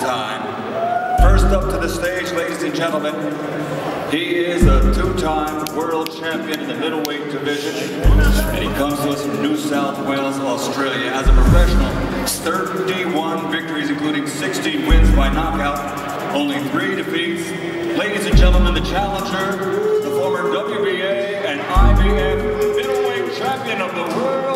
time. First up to the stage, ladies and gentlemen, he is a two-time world champion in the middleweight division, and he comes to us from New South Wales, Australia. As a professional, 31 victories, including 16 wins by knockout, only 3 defeats. Ladies and gentlemen, the challenger, the former WBA and IBF middleweight champion of the world,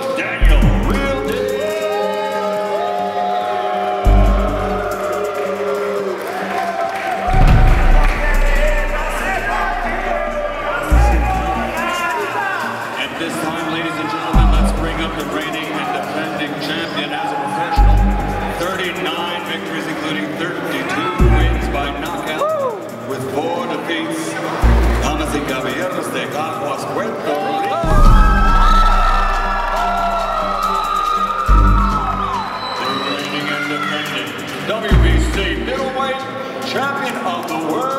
WBC middleweight champion of the world,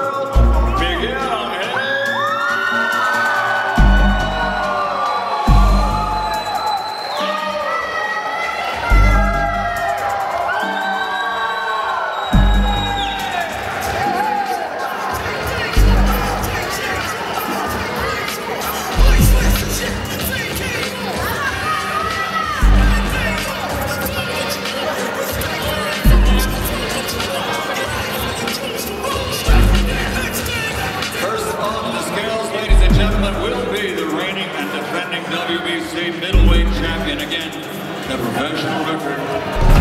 Miguel will be the reigning and defending WBC middleweight champion. Again, the professional record,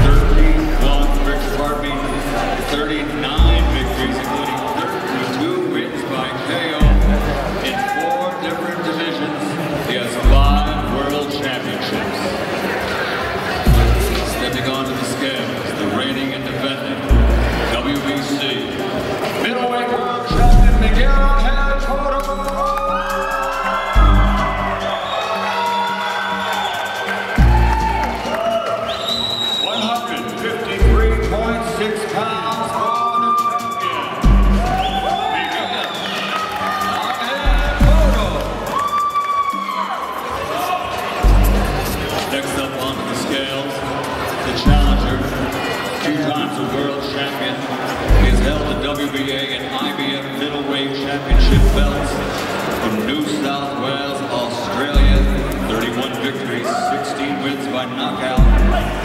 31, Richard Harvey, 39 victories, including 32 wins by KO in 4 different divisions. He has 5 world championships. Stepping onto the scales, the reigning and defending WBC middleweight world champion, Miguel Cotto. WBA and IBF middleweight championship belts from New South Wales, Australia. 31 victories, 16 wins by knockout.